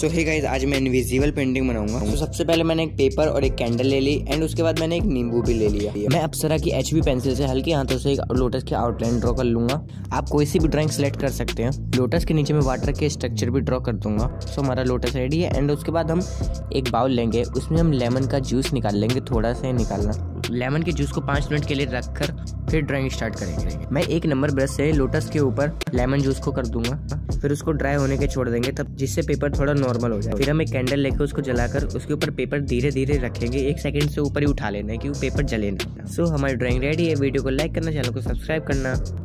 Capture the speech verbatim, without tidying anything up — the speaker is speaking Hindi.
सो हे गाइस, आज मैं इनविजिबल पेंटिंग बनाऊंगा। तो सबसे पहले मैंने एक पेपर और एक कैंडल ले ली एंड उसके बाद मैंने एक नींबू भी ले लिया। मैं अप्सरा की एचबी पेंसिल से हल्के हाथों से एक लोटस की आउटलाइन ड्रॉ कर लूंगा। आप कोई सी भी ड्राइंग सेलेक्ट कर सकते हैं। लोटस के नीचे मैं वाटर के स्ट्रक्चर भी ड्रॉ कर दूंगा। सो हमारा लोटस रेडी है एंड उसके बाद हम एक बाउल लेंगे, उसमें हम लेमन का जूस निकाल लेंगे, थोड़ा सा निकालना। लेमन के जूस को पाँच मिनट के लिए रखकर फिर ड्राइंग स्टार्ट करेंगे। मैं एक नंबर ब्रश से लोटस के ऊपर लेमन जूस को कर दूंगा, फिर उसको ड्राई होने के छोड़ देंगे, तब जिससे पेपर थोड़ा नॉर्मल हो जाए। फिर हम एक कैंडल लेकर उसको जलाकर उसके ऊपर पेपर धीरे धीरे रखेंगे। एक सेकंड से ऊपर ही उठा लेना है कि वो पेपर जले ना। सो हमारी ड्राइंग रेडी है। वीडियो को लाइक करना, चैनल को सब्सक्राइब करना।